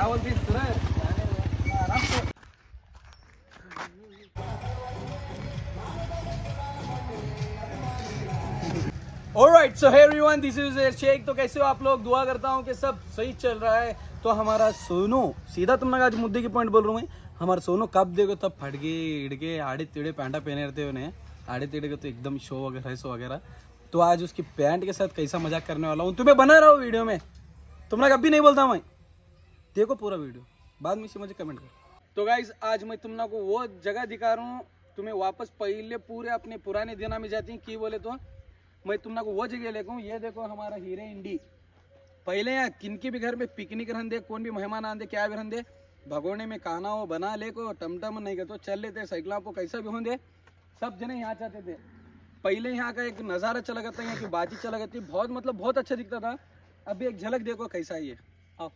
Alright, so hey everyone, this is Sheikh. तो कैसे हो आप लोग? दुआ करता हूँ कि सब सही चल रहा है। तो हमारा सोनू, सीधा तुमने आज मुद्दे की पॉइंट बोल रहा हूँ मैं। हमारा सोनू कब देखो तब फट गए, इड़ गए, आड़े टेढ़े पैंटा पहने रहते हैं उन्हें। आड़े टेढ़े का तो एकदम शो वगैरह है, शो वगैरह। तो आज उसकी पैंट के साथ कैसा मजाक करने वाला हूँ, तुम्हें बना रहा हूँ वीडियो में। तुमने कभी नहीं बोलता मैं, देखो पूरा वीडियो, बाद में से मुझे कमेंट करो। तो गाइज आज मैं तुमना को वो जगह दिखा रहा हूँ, तुम्हें वापस पहले पूरे अपने पुराने दिना में जाती हूँ। कि बोले तो मैं तुमना को वो जगह ले कहूँ। ये देखो हमारा हीरे इंडी। पहले यहाँ किनके भी घर में पिकनिक रहन दे, कौन भी मेहमान आन दे, क्या भी रहन दे, भगोने में खाना हो बना ले को टमटम नहीं कर तो चल लेते, साइकिल को कैसा भी हों दे, सब जने यहाँ जाते थे। पहले यहाँ का एक नज़ारा चला गया था, यहाँ की बाजी चला गई थी, बहुत मतलब बहुत अच्छा दिखता था। अभी एक झलक देखो कैसा ये। आओ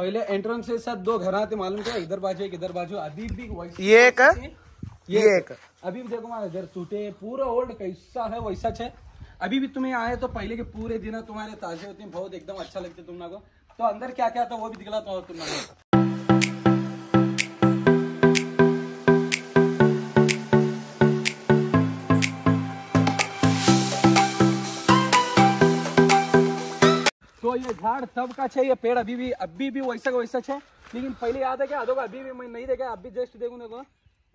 पहले एंट्रेंस के साथ दो घर आते, मालूम क्या, इधर बाजू एक इधर बाजू। अभी भी ये एक ये एक अभी भी देखो मारा इधर टूटे, पूरा ओल्ड कैसा है वैसा है। अभी भी तुम्हें आए तो पहले के पूरे दिन तुम्हारे ताजे होते हैं, बहुत एकदम अच्छा लगता है तुम लोगों को। तो अंदर क्या क्या था वो भी दिखला तो तुम लोगों को। तो ये झाड़ तब का है, ये पेड़ अभी भी वैसा है। लेकिन पहले याद है क्या, देखो अभी भी मैं नहीं देखा, अभी जस्ट देखो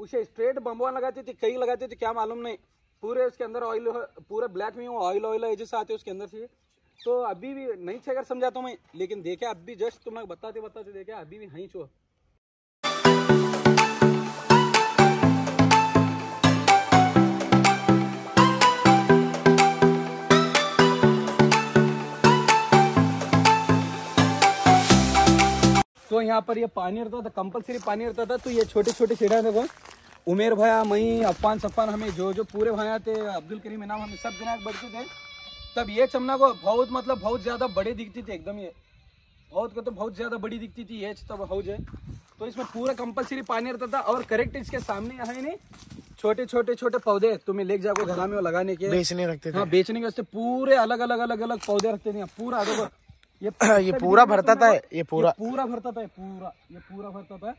उसे स्ट्रेट बम्बा लगाते थे, कई लगाते थे क्या मालूम नहीं, पूरे उसके अंदर ऑयल, पूरा ब्लैक में वो ऑयल जैसे आते उसके अंदर से। तो अभी भी नहीं छेकर समझाता हूँ मैं, लेकिन देखा अभी जस्ट तुम लोग बताते देखा अभी भी नहीं छो। तो यहाँ पर ये पानी रहता था, कंपलसरी पानी रहता था। तो ये छोटे छोटे सीढ़ियाँ देखो, उमेर भाया, मई, अफान, सफान, हमें जो पूरे भाया थे, अब्दुल करीम इनाम, हमें सब जना बढ़ते थे। तब ये चमना को बहुत मतलब बहुत ज़्यादा बड़े दिखती थी एकदम, ये बहुत ज़्यादा बड़ी दिखती थी ये तब हाउस है। तो इसमें पूरा कंपलसरी पानी रहता था। और करेक्ट इसके सामने यहाँ नहीं छोटे छोटे छोटे पौधे तुम्हें ले जाओ घर में लगाने के, बेचने रखते थे। हाँ, बेचने के वास्ते पूरे अलग अलग पौधे रखते थे पूरा। अगर ये पूरा भरता था, ये पूरा भरता था।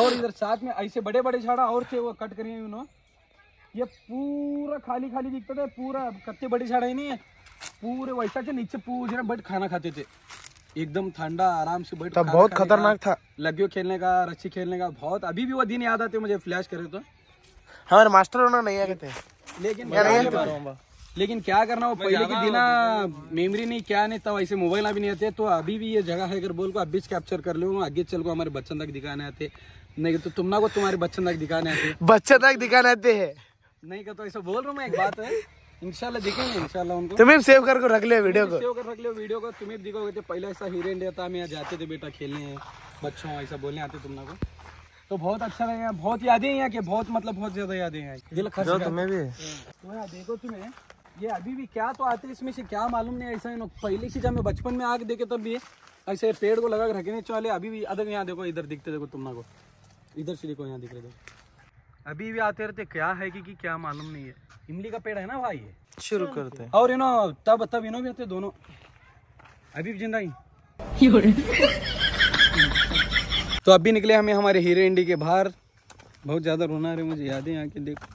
और इधर साथ में ऐसे बड़े बड़े झाड़ा और थे, वो कट करिए उन्होंने, ये पूरा खाली दिखता था पूरा। कत्ते बड़े झाड़ा ही नहीं है पूरे वैसा के नीचे पूरा बैठ खाना खाते थे, एकदम ठंडा आराम से बैठ। बहुत खतरनाक था, लग्यो खेलने का, रस्सी खेलने का बहुत। अभी भी वो दिन याद आते मुझे, फ्लैश करे तो हमारे मास्टर होना नहीं आते थे, लेकिन क्या करना, वो पहले के बिना मेमोरी नहीं क्या नहीं था, ऐसे मोबाइल अभी नहीं आते। तो अभी भी ये जगह है अगर बोल को अभी कैप्चर कर लो, आगे चल को हमारे बच्चन तक दिखाने आते नहीं तो तुम ना को तुम्हारे बच्चन तक दिखाने आते है नहीं का। तो ऐसा बोल रहा हूँ मैं, एक बात है इंशाल्लाह दिखेंगे, इंशाल्लाह उनको तुम्हें सेव करके रख ले वीडियो को तुम्हें दिखोगे। पहले ऐसा हीरे इंडिया था, हम यहाँ जाते थे बेटा खेलने, बच्चों ऐसा बोलने आते तुम ना को। तो बहुत अच्छा लगा, बहुत यादें यहाँ के, बहुत ज्यादा यादें हैं। तुम्हें भी तो यार देखो, तुम्हें ये अभी भी क्या तो आते इसमें से क्या मालूम नहीं। ऐसा पहले से जब मैं बचपन में आके देखे तब भी ऐसे पेड़ को लगा रखने चले। अभी भी अदर यहाँ देखो, इधर दिखते देखो तुम ना को, इधर से देखो यहाँ दिख रहे देखो, अभी भी आते रहते क्या है कि क्या मालूम नहीं है। इमली का पेड़ है ना भाई, ये शुरू करते हैं। और इनो तब इनो भी आते दोनों, अभी भी जिंदा। तो अभी निकले हमें हमारे हीरे इंडी के बाहर, बहुत ज्यादा रोना रहे मुझे यादें यहाँ के। देखो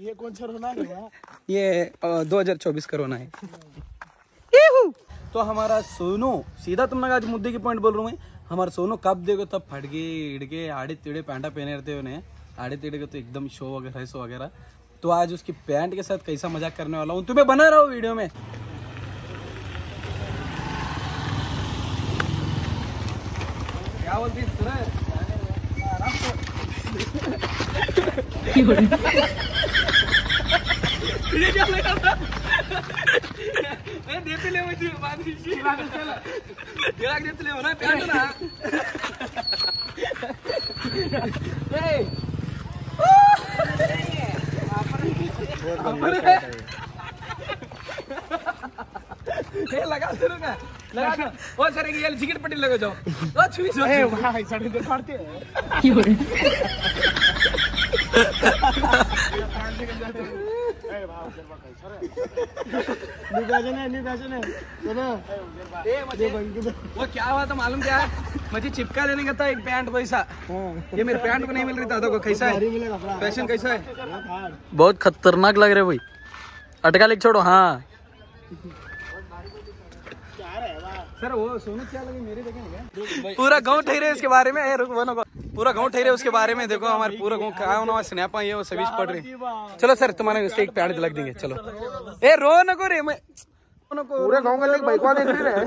ये कौन सा रोना है, ये 2024 का रोना है। तो हमारा सोनू, सीधा तुम लोग आज मुद्दे की पॉइंट बोल रहा हूँ मैं। हमारा सोनू कब देखो तब फट गए, इड़ गए, आड़े टेढ़े पैंटा पहने रहते उन्हें। आड़े टेढ़े का तो एकदम शो वगैरह है, शो वगैरह। तो आज उसकी पैंट के साथ कैसा मजाक करने वाला हूँ, तुम्हें बना रहा हूँ वीडियो में। क्या बोलती ये लगा दे ना, लगा दो। और सर ये सिगरेट पट्टी लगा जाओ। ओ छुरी छोड़। ए भाई साढ़े दे फाड़ते हैं। क्यों रे? ए बाप रे भाई सर। निकाजन है। सुनो। ए मुझे वो क्या हुआ था मालूम क्या? मुझे चिपका देने का था एक पैंट पैसा। ये मेरे पैंट को नहीं मिल रही था। देखो कैसा है? फैशन कैसा है? बहुत खतरनाक लग रहे भाई। अटका लेके छोड़ो। हां। सर वो सोनू क्या लगे मेरे देखेंगे पूरा गांव ठहरे उसके बारे में। पूरा गांव ठहरे उसके बारे में। देखो हमारे पूरा गांव कहा होना स्नैप आई है वो सभी पड़ रही। चलो सर तुम्हारे उससे एक पैड लग देंगे। चलो ए रो नको रे मैं पूरा गांव का लोग बाइकवा देख रहे हैं।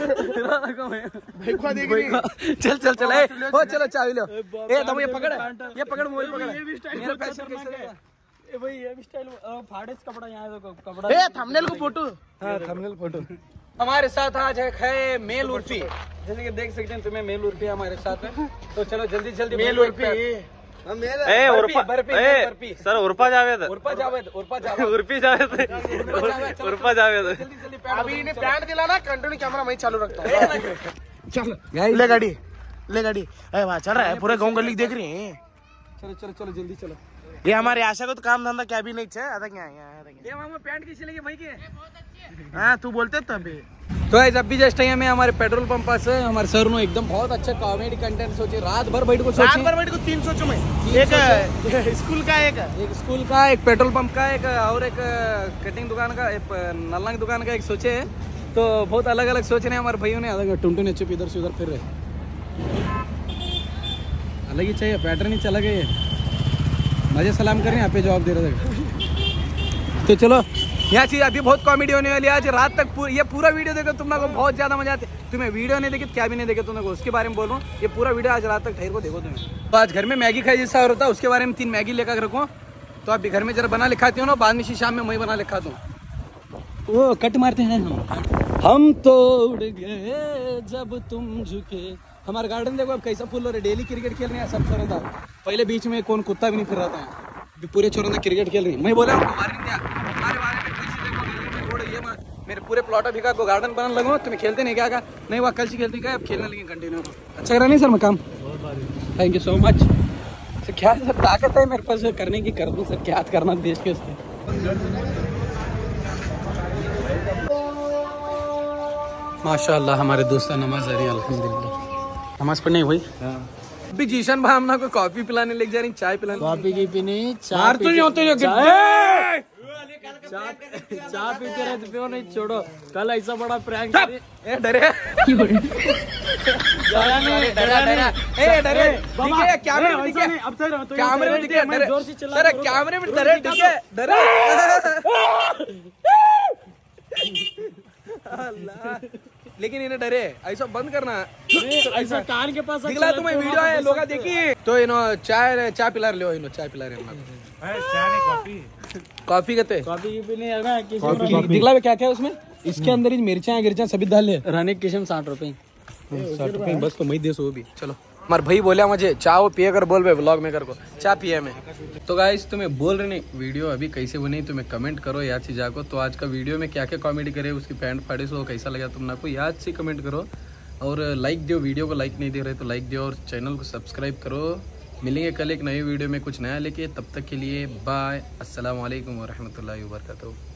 चल चल चल ए ओ चलो चाबी लो। ए तुम ये पकड़ मोबाइल पकड़। मेरा पैसा कैसे भाई ये स्टाइल फाड़े कपड़ा यहाँ देखो कपड़ा। ए थंबनेल को फोटो। हां थंबनेल फोटो। हमारे साथ आज है मेल उर्फी। जैसे कि देख सकते हैं तुम्हें मेल उर्फी हमारे साथ है। तो चलो जल्दी जल्दी मेल उर्फी। ए उर्फी सर उर्फा जावेद अभी इन्हें पैंट दिला ना कंटिन्यू कैमरा मैं चालू रखता हूं। चल ले गाड़ी। ए वाह चल रहा है पूरे गांव गली देख रहे हैं। चलो जल्दी चलो। ये हमारे आशा को तो काम धंधा क्या भी नहीं है। ये पैंट कैसी लगी भाई के? हाँ तू बोलते तभी तो गाइस अभी जस्ट यहाँ में हमारे पेट्रोल पंप पास है। हमारे सर ने एकदम बहुत अच्छा कॉमेडी कंटेंट सोचे। रात भर बैठ को 300 में एक स्कूल का एक पेट्रोल पंप का एक और एक कटिंग दुकान का एक नल्ला दुकान का एक सोचे। तो बहुत अलग अलग सोच रहे हैं हमारे भाइयों ने। अलग टुनटुन चुप इधर से उधर फिर रहे। अलग ही चाहिए पैटर्न ही चला गया। मजे सलाम कर रहे हैं आप पे जवाब दे रहे थे। तो चलो यहाँ चीज़ अभी बहुत कॉमेडी होने वाली है आज रात तक। ये पूरा वीडियो देखो तुम लोग बहुत ज़्यादा मजा आते। तुम्हें वीडियो नहीं देखे क्या भी नहीं देखे तुम लोग उसके बारे में बोल रहा हूँ। ये पूरा वीडियो आज रात तक ठहर को देखो तुम्हें। तो आज घर में मैगी खाई जैसा और होता है उसके बारे में 3 मैगी लेकर रखो। तो आप घर में जरा बना ले खाती हो ना। बाद में शाम में मैं बना ले खाता हूँ। वो कट मारते हैं हम तो उड़ गए जब तुम झुके। हमारा गार्डन देखो अब कैसा फुल हो रहा है। डेली क्रिकेट खेल रहे हैं सब चोरंदा। पहले बीच में कौन कुत्ता भी नहीं फिर रहा था। अभी पूरे चोरंदा क्रिकेट खेल रही है। मैं बोला मेरे पूरे प्लॉट अभी का गार्डन बनाने लगो। तुम्हें खेलते नहीं क्या का? नहीं वह कल से खेलते क्या अब खेलने लगे कंटिन्यू। अच्छा करा नहीं सर मैं काम। Thank you so much sir. क्या सर ताकत है मेरे पास करने की कर दूँ सर। क्या करना देश के उससे। माशाल्लाह हमारे दोस्तों नमाज आ रही है अल्हम्दुलिल्लाह। नमाज पढ़ने हुई अभी। जीशान भाई हमने कोई कॉफी पिलाने लेके जा रही। चाय पिलाने कॉफी की पीने चार तो नहीं होते जो चाय पीते रहते पियो नहीं छोड़ो। कल ऐसा बड़ा प्रैंक ए डरे डरे ठीक है कैमरे में दिखे। अब सर कैमरे में दिखे डरे जोर से चला सर कैमरे में डरे ठीक है डरे लेकिन इन्हें डरे ऐसा बंद करना ऐसा कान के पास दिखला तुम्हें वीडियो है लोग देखिए। तो इनो चाय पिला लो। इनो चाय पिला रहे कॉफी कहते दिखला क्या क्या उसमें। इसके अंदर ही मिर्चा गिरचा सभी डाल ले। रानी किशम 60 रुपए बस। तो मई दे सो भी। चलो हमारे भाई बोला मुझे चाय पिए कर बोल रहे व्लॉग मेकर को चाय पिए मैं। तो गाइस तुम्हें बोल रहे नहीं वीडियो अभी कैसे बनी तुम्हें कमेंट करो याद से जाको। तो आज का वीडियो में क्या क्या कॉमेडी करे उसकी पैंट फाड़े सो कैसा लगा तुम ना को याद से कमेंट करो। और लाइक दो वीडियो को लाइक नहीं दे रहे तो लाइक दो और चैनल को सब्सक्राइब करो। मिलेंगे कल एक नई वीडियो में कुछ नया लेके। तब तक के लिए बाय। अस्सलाम वालेकुम व रहमतुल्लाहि व बरकातहू।